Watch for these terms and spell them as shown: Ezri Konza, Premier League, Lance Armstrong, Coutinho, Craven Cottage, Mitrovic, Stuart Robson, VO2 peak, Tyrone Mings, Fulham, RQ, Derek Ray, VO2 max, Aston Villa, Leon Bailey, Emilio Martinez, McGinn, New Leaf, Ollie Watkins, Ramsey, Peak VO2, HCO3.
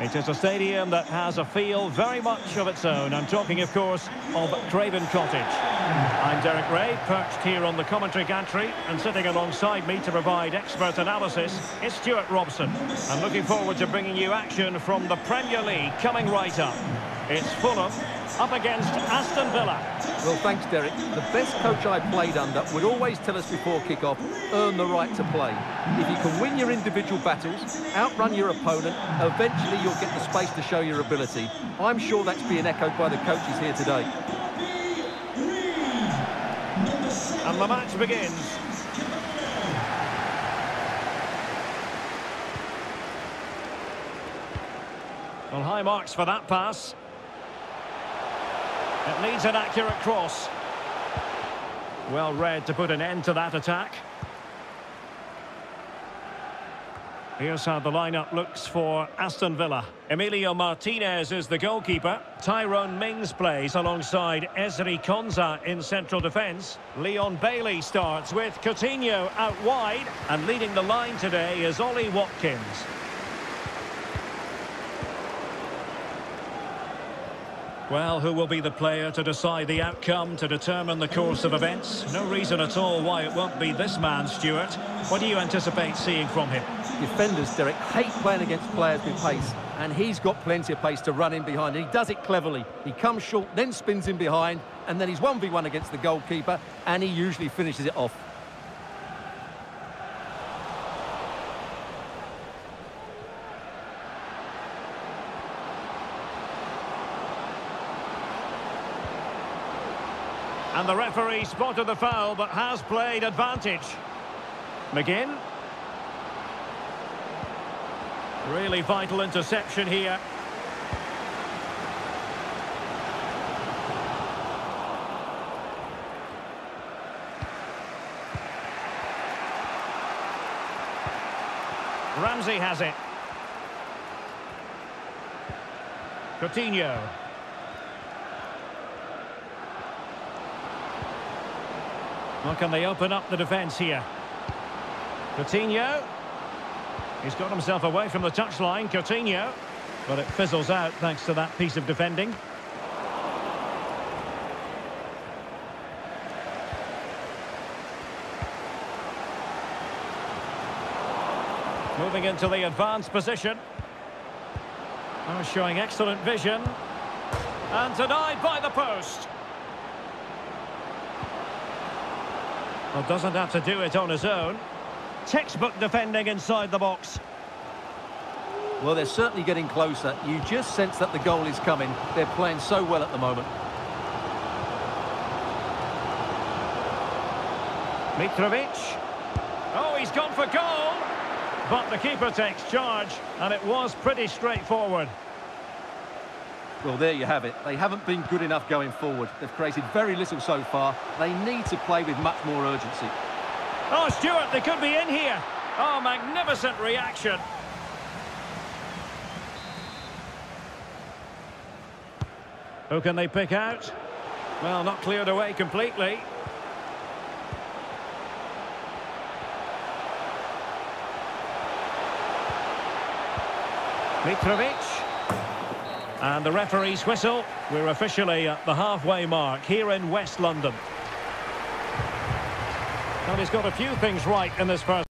It is a stadium that has a feel very much of its own. I'm talking, of course, of Craven Cottage. I'm Derek Ray, perched here on the commentary gantry, and sitting alongside me to provide expert analysis is Stuart Robson. I'm looking forward to bringing you action from the Premier League coming right up. It's Fulham up against Aston Villa. Well, thanks, Derek. The best coach I played under would always tell us before kick-off, earn the right to play. If you can win your individual battles, outrun your opponent, eventually you'll get the space to show your ability. I'm sure that's being echoed by the coaches here today. And the match begins. Well, high marks for that pass. It needs an accurate cross. Well read to put an end to that attack. Here's how the lineup looks for Aston Villa. Emilio Martinez is the goalkeeper. Tyrone Mings plays alongside Ezri Konza in central defence. Leon Bailey starts with Coutinho out wide. And leading the line today is Ollie Watkins. Well, who will be the player to decide the outcome, to determine the course of events? No reason at all why it won't be this man, Stuart. What do you anticipate seeing from him? Defenders, Derek, hate playing against players with pace, and he's got plenty of pace to run in behind, and he does it cleverly. He comes short, then spins in behind, and then he's 1v1 against the goalkeeper, and he usually finishes it off. And the referee spotted the foul, but has played advantage. McGinn. Really vital interception here. Ramsey has it. Coutinho. Well, can they open up the defence here? Coutinho. He's got himself away from the touchline, Coutinho. But it fizzles out thanks to that piece of defending. Moving into the advanced position. Oh, showing excellent vision. And denied by the post. Well, doesn't have to do it on his own. Textbook defending inside the box. Well, they're certainly getting closer. You just sense that the goal is coming. They're playing so well at the moment. Mitrovic. Oh, he's gone for goal. But the keeper takes charge, and it was pretty straightforward. Well, there you have it. They haven't been good enough going forward. They've created very little so far. They need to play with much more urgency. Oh, Stuart, they could be in here. Oh, magnificent reaction. Who can they pick out? Well, not cleared away completely. Mitrovic. And the referee's whistle. We're officially at the halfway mark here in West London. Well, he's got a few things right in this first.